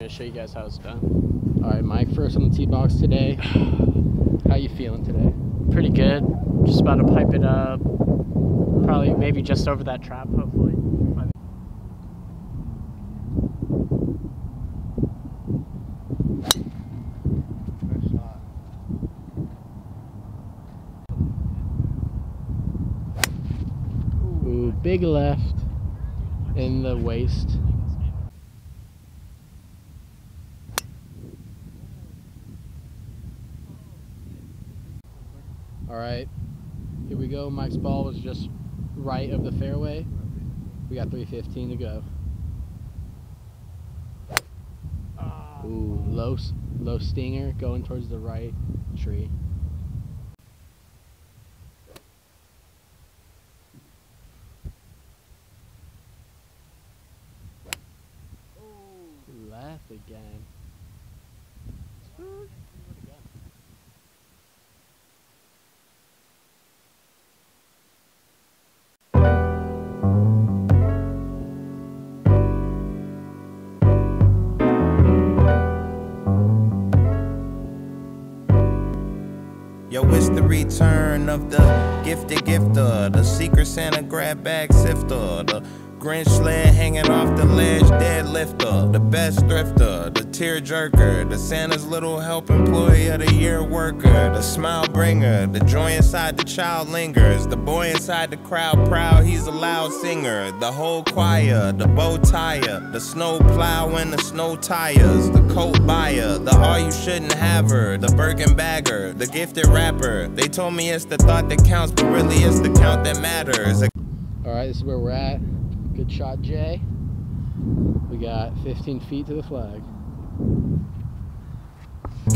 I'm gonna show you guys how it's done. All right, Mike, first on the tee box today. How you feeling today? Pretty good. Just about to pipe it up. Probably maybe just over that trap, hopefully. Ooh, big left in the waist. All right, here we go. Mike's ball was just right of the fairway. We got 3:15 to go. Ooh, low stinger going towards the right tree. Ooh, left again. Yo, it's the return of the gifted gifter, the secret Santa grab bag sifter, the Grinch sled hanging off the ledge deadlifter, the best thrifter, the tear jerker, the Santa's little help employee of the year worker, the smile bringer, the joy inside the child lingers, the boy inside the crowd proud he's a loud singer, the whole choir, the bow tire, the snow plow and the snow tires, the coat buyer, the all you shouldn't have her, the Birkin bagger, the gifted rapper. They told me it's the thought that counts, but really it's the count that matters. Alright, this is where we're at. Good shot, Jay. We got 15 feet to the flag.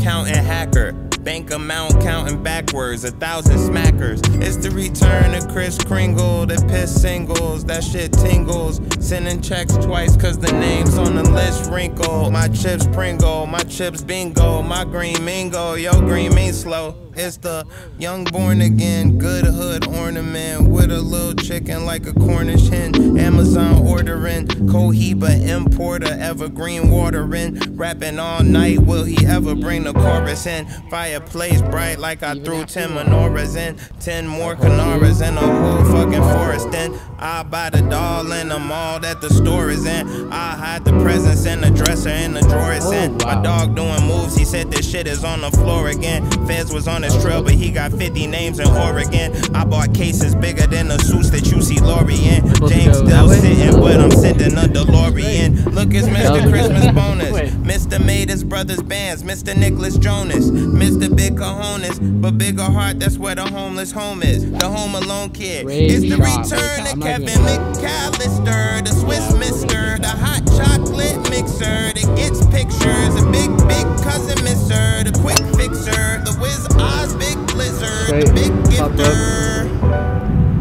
Counting hacker, bank amount counting backwards, 1,000 smackers. It's the return of Kris Kringle, the piss singles, that shit tingles. Sending checks twice cause the names on the list wrinkle. My chips Pringle, my chips bingo, my green mingo, yo green mean slow. It's the young born again, good hood ornament with a little chicken like a Cornish hen. Amazon ordering, Cohiba importer, evergreen watering, rapping all night. Will he ever bring the chorus in? Fireplace bright like I threw 10 menorahs in, 10 more canaras and a whole fucking forest. Then I buy the doll in the mall that the store is in. I hide the presents in the dresser and the drawer is in. My dog doing moves, he said this shit is on the floor again. Fez was on his trail, but he got 50 names in Oregon. I bought cases bigger than the suits that you see Laurie in. James still sitting, but I'm sending a DeLorean. Look, it's Mr. Christmas bonus. Mr. made his brother's bands. Mr. Nicholas Jonas. Mr. Big Cajonas, but bigger heart, that's where the homeless home is. The home alone kid. It's the return of Kevin McCallister, the Swiss mister, the hot chocolate mixer that gets pictures. A big, big cousin mister, the quick fixer, the Wiz Oz big blizzard, the big gifter.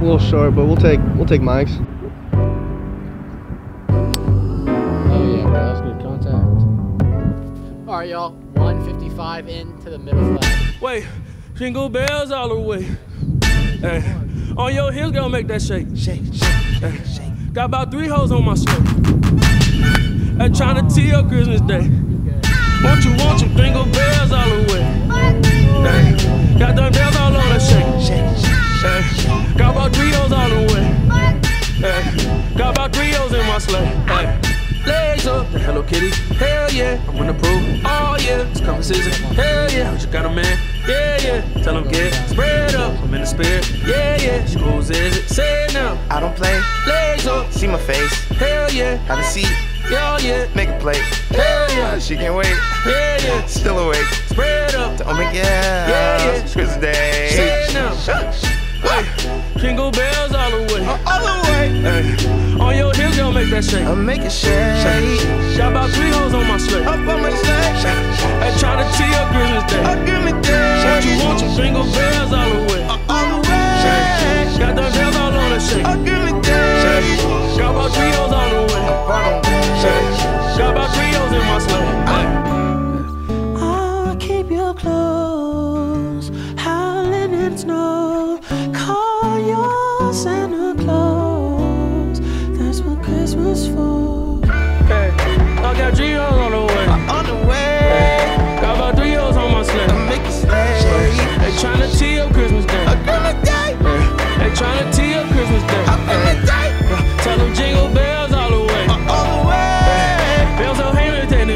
A little short, but we'll take Mike's. Oh yeah, that was good contact. Alright y'all, 155 into the middle flat. Wait, jingle bells all the way. Hey, on your heels gonna make that shake. Shake, shake, hey, shake. Got about 3 hoes on my shirt. Hey, trying to tee up Christmas Day. Won't you, jingle bells all the way. Hey, got them bells all on the shake. Hey, got about 3 hoes all the way. Hey, got about 3 hoes in my sleigh. Hey. Legs up, the Hello Kitty, hell yeah, I'm gonna prove, oh yeah, it's coming season, hell yeah, I just got a man, yeah, yeah, tell him get spread up, I'm in the spirit, yeah, yeah, she goes, is it, say it now, I don't play, legs up, see my face, hell yeah, have a seat, yeah, yeah, make a plate, hell yeah, she can't wait, yeah, yeah, still awake, spread up, oh my god, yeah, yeah, Christmas Day, say it now, wait, jingle bells all the way, all the way, hey, on your heels gonna make that shake, I'm making shake, got about 3 hoes on my sleigh, up on my sleigh, I try to tee up Christmas Day, a Christmas Day, won't you, jingle bells all the way, all the way, shake, got them bells all on the shake, a Christmas Day, got about 3 hoes all the way, shake, got about 3 hoes in my sleigh, hey. I'll keep you close, howling in snow. Call your Santa Claus. That's what Christmas for. Hey, I got G on.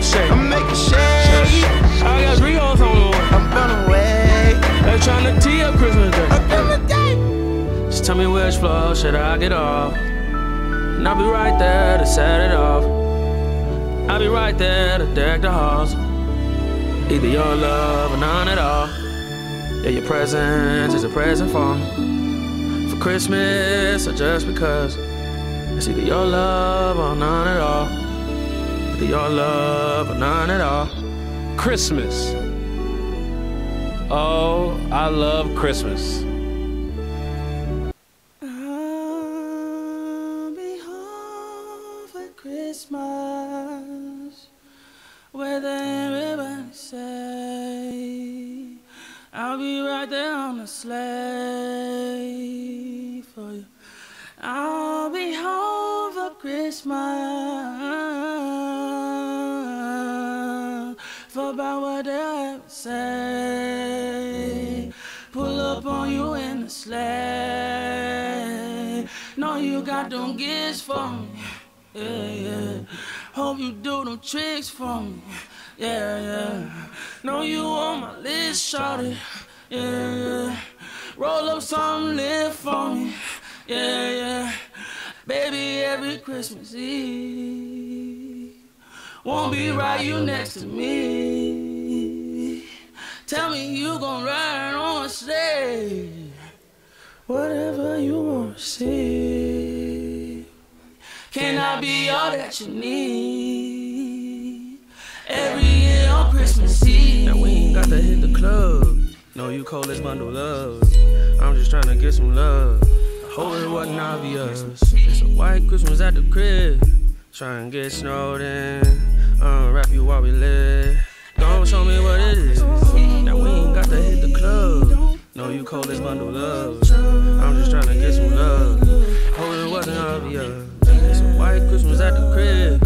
shake. I'm making shake. I got Rios on the way. I'm gonna wait. They're trying to tee up Christmas Day. Christmas Day. Just tell me which floor should I get off, and I'll be right there to set it off. I'll be right there to deck the halls. Either your love or none at all. Yeah, your presence is a present for me, for Christmas or just because. It's either your love or none at all. Either your love or none at all. Christmas. Oh, I love Christmas. I'll be home for Christmas, where everybody say, I'll be right there on the sleigh for you. I'll be home for Christmas, for about what they say. Pull up on you in the sleigh. No, you got them gifts for me. Yeah, yeah. Hope you do them tricks for me. Yeah, yeah. No, you on my list, shawty. Yeah, yeah. Roll up some lip for me. Yeah, yeah. Baby, every Christmas Eve won't be right you next to me. Tell me you gon' ride on stage, whatever you wanna see. Can I be all that you need every year on Christmas Eve? Now we ain't got to hit the club. No, you call this bundle love. I'm just trying to get some love. Hope it wasn't obvious. It's a white Christmas at the crib. Try and get snowed in. Unwrap you while we live. Don't show me what it is. Now we ain't got to hit the club. No, you call this bundle love. I'm just trying to get some love. Hope it wasn't obvious. It's a white Christmas at the crib.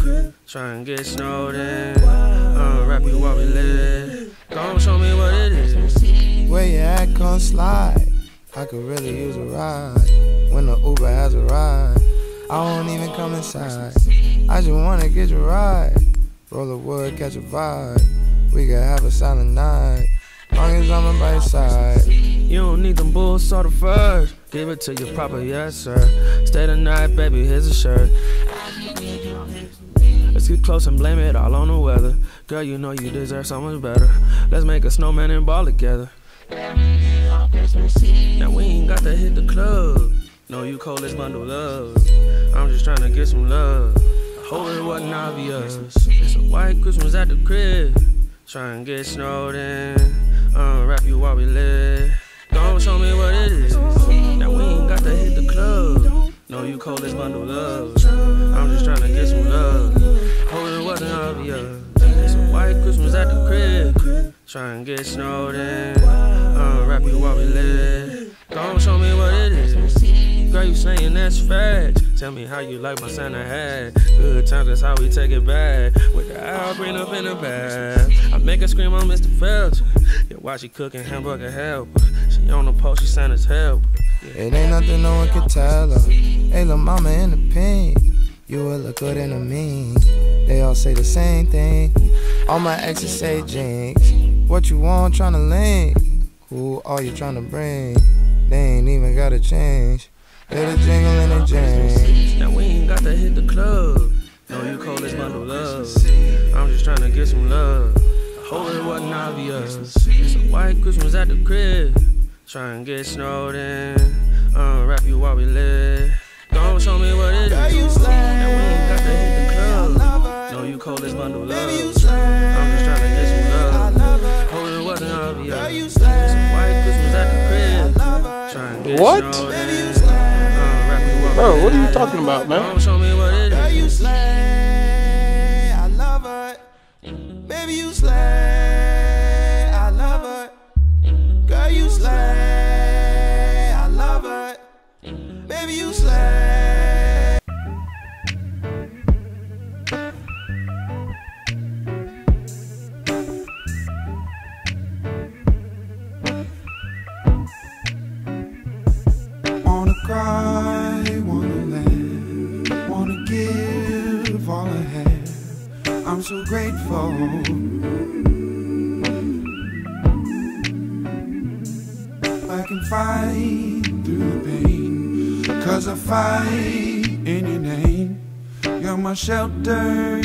Try and get snowed in. Unwrap you while we live. Don't show me what it is. Where you at, come slide. I could really use a ride. When the Uber has a ride, I won't even come inside. I just wanna get your ride. Roll a wood, catch a vibe. We could have a silent night, long as I'm on my right side. You don't need them bulls, sort of first. Give it to your proper, yes sir. Stay the night, baby, here's a shirt. Let's get close and blame it all on the weather. Girl, you know you deserve so much better. Let's make a snowman and ball together. Now we ain't got to hit the club. No, you call this bundle love. I'm just trying to get some love. I hope it wasn't obvious. It's a white Christmas at the crib. Try and get snowed in. Unwrap you while we live. Don't show me what it is. Now we ain't got to hit the club. No, you call this bundle love. I'm just trying to get some love. I hope it wasn't obvious. It's a white Christmas at the crib. Try and get snowed in. Unwrap you while we live. Don't show me what it is. Girl, you saying that's facts. Tell me how you like my Santa hat. Good times, that's how we take it back. With the owl, bring up in the bath. I make her scream on Mr. Phelps. Yeah, why she cooking hamburger helper? She on the post, she Santa's helper. Yeah. It ain't nothing no one can tell her. Hey, lil' mama in the pink. You will look good in the mean. They all say the same thing. All my exes say jinx. What you want, tryna link? Who are you tryna bring? They ain't even gotta change. Little jingle and a jam. Now we ain't got to hit the club. No, you call this bundle love. I'm just trying to get some love. I hope it wasn't obvious. It's a white Christmas at the crib. Try and get snowed in. Unwrap you while we live. Don't show me what it is. Now we ain't got to hit the club. No, you call this bundle love. I'm just trying to get some love. I hope it wasn't obvious. It's a white Christmas at the crib. Try and get snowed in. Bro, what are you talking about, man? Don't show me what it is. Girl, you slay, I love it. Baby, you slay, I love it. Girl, you slay, I love it. Baby, you slay. Wanna cry? I'm so grateful. grateful. I can fight through the pain, 'cause I fight in your name. You're my shelter,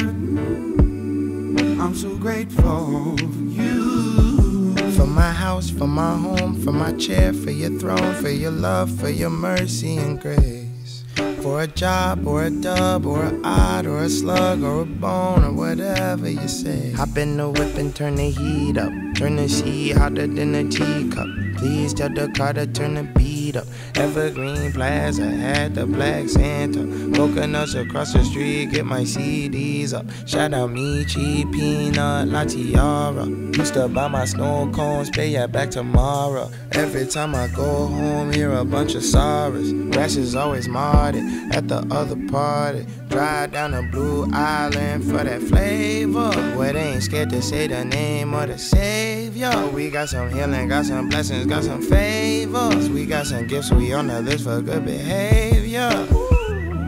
I'm so grateful for you. For my house, for my home, for my chair, for your throne, for your love, for your mercy and grace. For a job or a dub or an odd or a slug or a bone or whatever you say. Hop in the whip and turn the heat up, turn the sea hotter than a teacup. Please tell the car to turn the beat up. Evergreen Plaza had the Black Santa. Coconuts across the street, get my CDs up. Shout out Michi, Peanut, La Tiara. Used to buy my snow cones, pay it back tomorrow. Every time I go home, hear a bunch of sorrows. Rashes always marred at the other party. Drive down to Blue Island for that flavor. Boy, they ain't scared to say the name of the Savior. We got some healing, got some blessings, got some favors. We got some gifts, we on the list for good behavior. Ooh,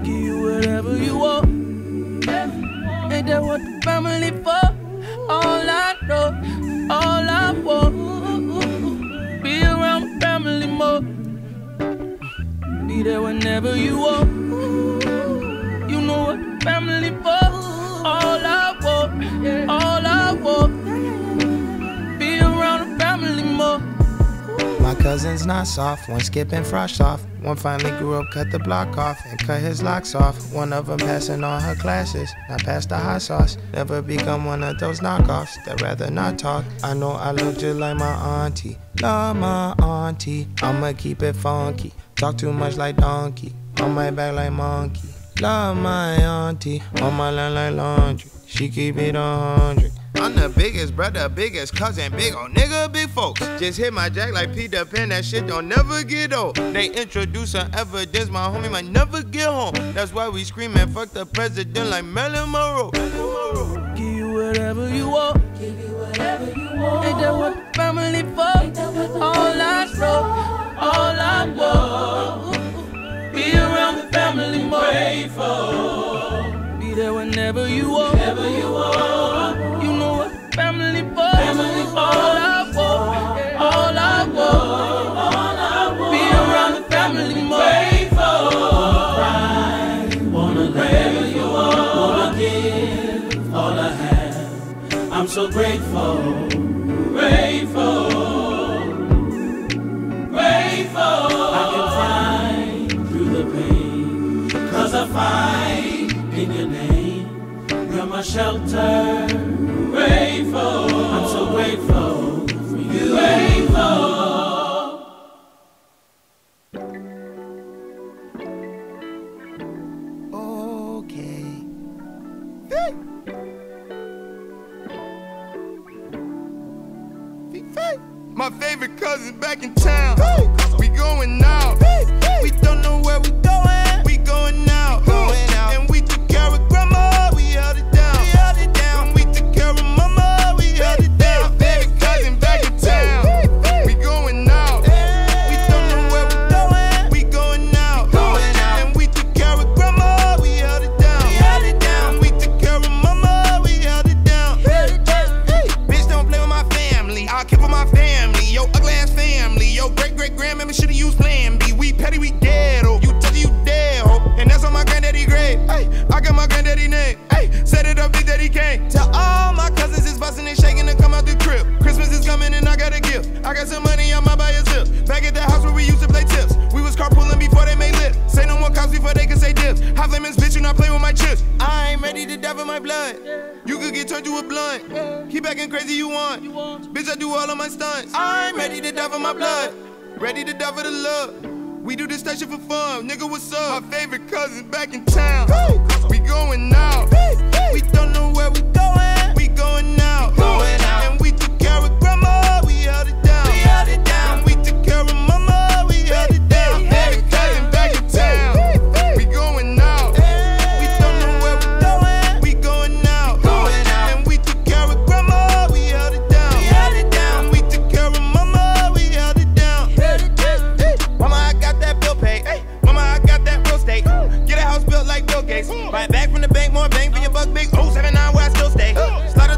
give you whatever you want. Yeah. Ain't that what the family for? All I know, all I want. Ooh, be around family more. Be there whenever you want. Family for all I want, all I want. Be around the family more. My cousin's not soft, one skipping frosh off. One finally grew up, cut the block off and cut his locks off. One of them passing all her classes, not past the hot sauce. Never become one of those knockoffs that rather not talk. I know I look just like my auntie, love my auntie. I'ma keep it funky, talk too much like donkey, on my back like monkey. Love my auntie, on my line like laundry. She keep it 100. I'm the biggest brother, biggest cousin, big old nigga, big folks. Just hit my jack like Peter Pan, that shit don't never get old. They introduce some evidence, my homie might never get home. That's why we screaming, fuck the president like Marilyn Monroe. Give you whatever you want. Give you whatever you want. Ain't that what the family for? All I know, all I want. Be around the family more. Grateful. Be there whenever you want. Whenever you want. You know what family for. Family for. All I want. All I want. All I want. Be around the family more. Grateful. I wanna wherever you want. Wanna give all I have. I'm so grateful. Grateful. Grateful. Fight in your name, you're my shelter. Grateful, I'm so grateful for you. Grateful. Okay. Hey. My favorite cousin back in town. Hey. We going now. Hey. Hey. We don't know where we going. Right back from the bank, more bang for your buck, big 079 where I still stay. Slaughter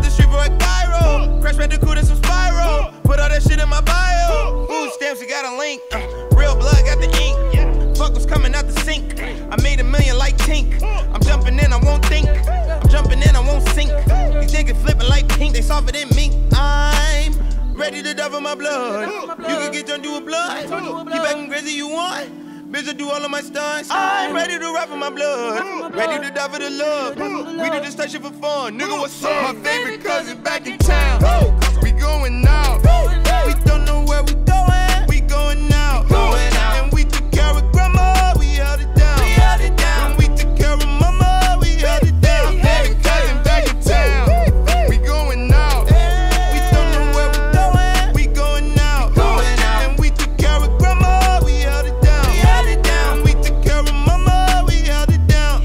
pink, they softer than mink. I'm ready to double my blood. You can get done, do a blood. Keep acting crazy, you want. Bitch, I do all of my stunts. I'm ready to rap for my blood. Ready to die for the love. We do this type shit for fun. Nigga, what's up? My favorite cousin back in town. We going out. We don't know where we going. We going out. And we took care of grandma. We held it down. And we took care of mama. We held it down. My favorite cousin back in town. We going out. We don't know where we going. We going out. And we took care of grandma. We held it down. And we took care of mama. We held it down.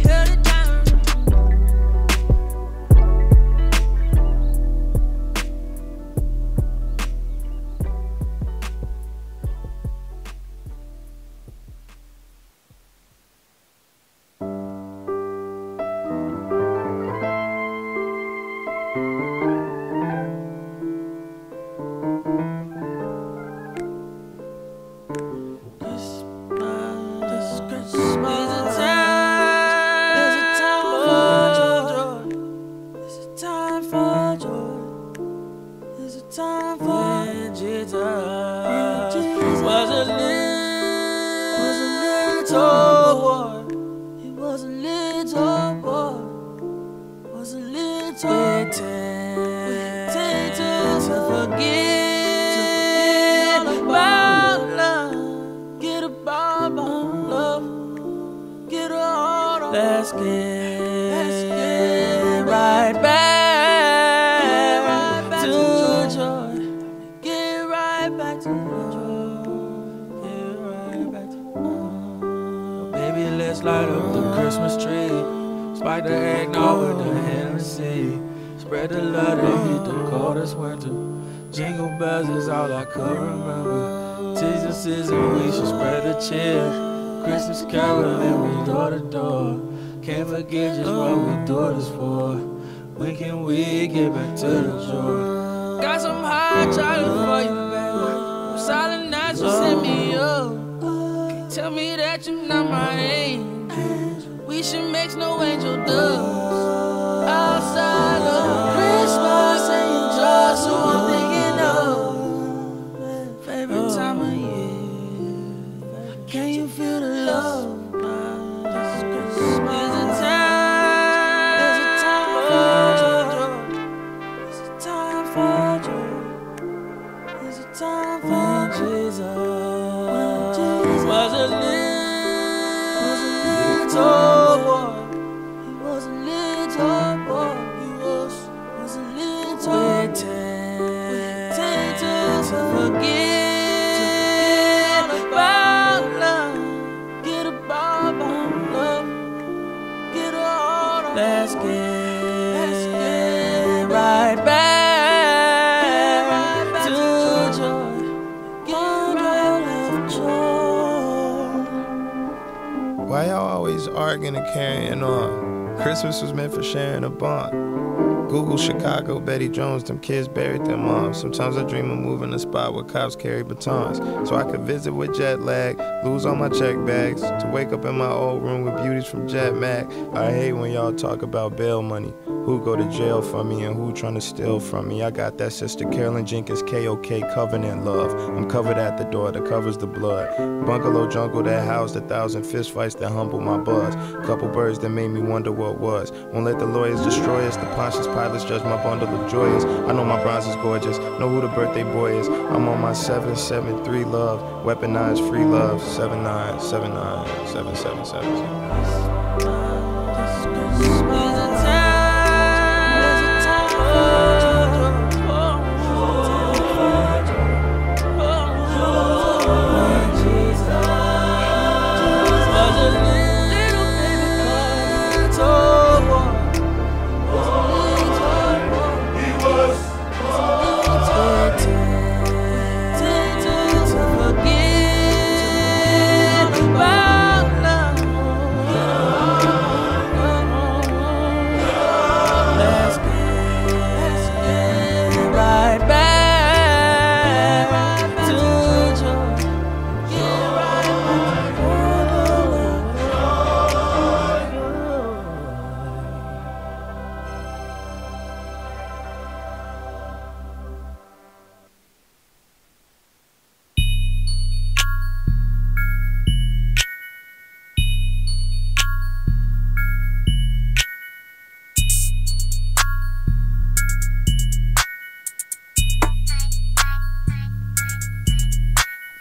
Them kids buried their moms. Sometimes I dream of moving to a spot where cops carry batons, so I could visit with jet lag, lose all my check bags, to wake up in my old room with beauties from Jet Mac. I hate when y'all talk about bail money, who go to jail for me and who tryna steal from me. I got that sister Carolyn Jenkins, K.O.K. Covenant love. I'm covered at the door that covers the blood. Bungalow jungle that housed 1,000 fist fights that humble my buzz. Couple birds that made me wonder what was. Won't let the lawyers destroy us. The Pontius Pilots judge my bundle of joyous. I know my bronze is gorgeous. Know who the birthday boy is. I'm on my 773 love. Weaponized free love. 7979777.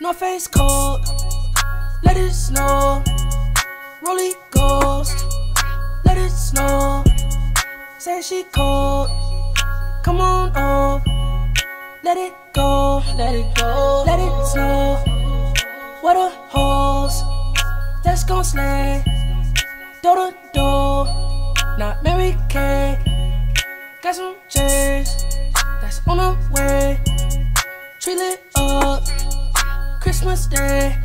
No face cold, let it snow. Rolly ghost, let it snow. Say she cold, come on up. Let it go, let it go, let it snow. What a hoes, that's gon' slay. Door to door, not Mary Kay. Got some J's, that's on the way. Tree lit up, Christmas Day.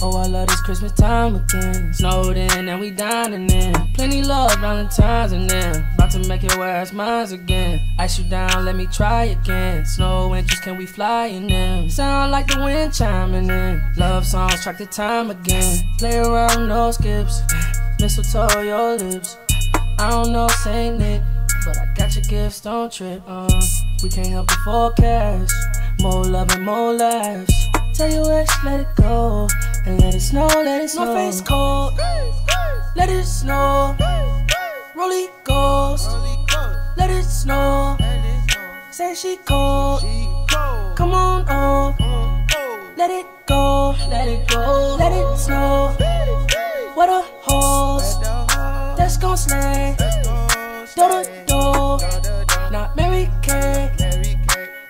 Oh, I love this Christmas time again. Snowed in and we dining in. Plenty love, Valentine's and then. About to make it where it's mine again. Ice you down, let me try again. Snow angels, can we fly in them? Sound like the wind chiming in. Love songs, track the time again. Play around, no skips. Mistletoe, your lips. I don't know Saint Nick, but I got your gifts, don't trip. We can't help the forecast. More love and more laughs. Tell your ex, let it go, and let it snow, let it snow. No face cold, let it snow. Rolly ghost, let it snow. Say she cold, come on up. Let it go, let it go, let it snow. What a horse, that's gon' slay. Door to door, not Mary Kay.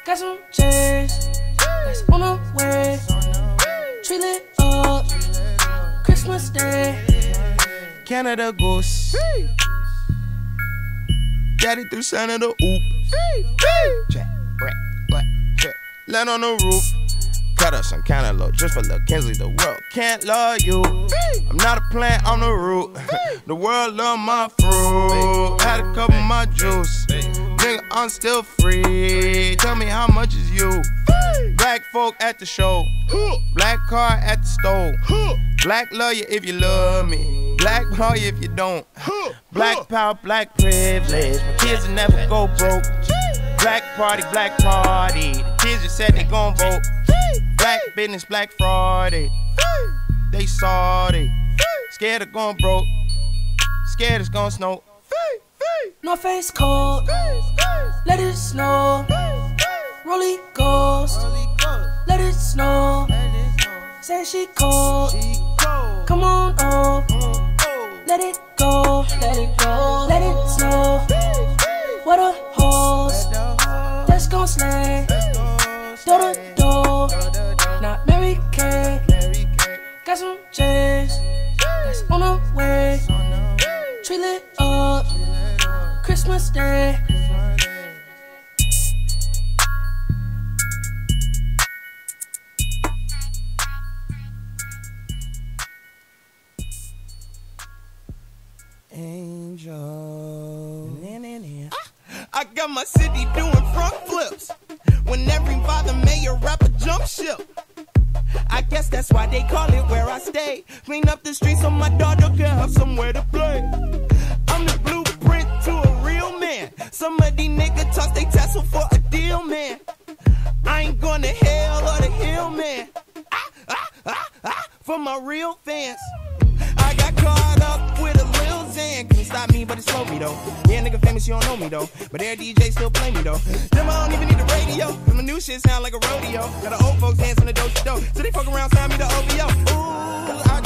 Got some J's, that's on the way. Tree lit up, Christmas Day. Canada Goose, hey. Daddy through Santa the oop, hey. Hey. Check, break, black, check. Land on the roof. Cut up some cantaloupe just for Lil Kinsley. The world can't love you, hey. I'm not a plant, I'm the root, hey. The world love my fruit, hey. Had a cup, hey, of my juice, hey. Nigga, I'm still free. Tell me how much is you, hey. Black folk at the show, black car at the store, black love you if you love me, black love you if you don't, black power, black privilege, my kids will never go broke, black party, the kids just said they gon' vote, black business, black fraud, they sorry, scared of going broke, scared it's gon' snow, no face cold, let it snow. Rolly ghost, let it snow. Say she cold, come on up. Let it go, let it go, let it snow. What a host, that's gon' slay. Door to door, not Mary Kay. Got some J's, that's on the way. Tree lit up, Christmas Day. Angel. I got my city doing front flips. When every father mayor rapper jump ship. I guess that's why they call it where I stay. Clean up the streets so my daughter can have somewhere to play. I'm the blueprint to a real man. Some of these niggas toss they tassel for a deal, man. I ain't going to hell or the hill, man. For my real fans. I got caught up with a couldn't stop me, but it slowed me though. Yeah, nigga famous, you don't know me though. But their DJ still play me though. Them I don't even need the radio, cause my new shit sound like a rodeo. Got the old folks dancing the dope to dope, so they fuck around, sign me the OVO. Ooh, I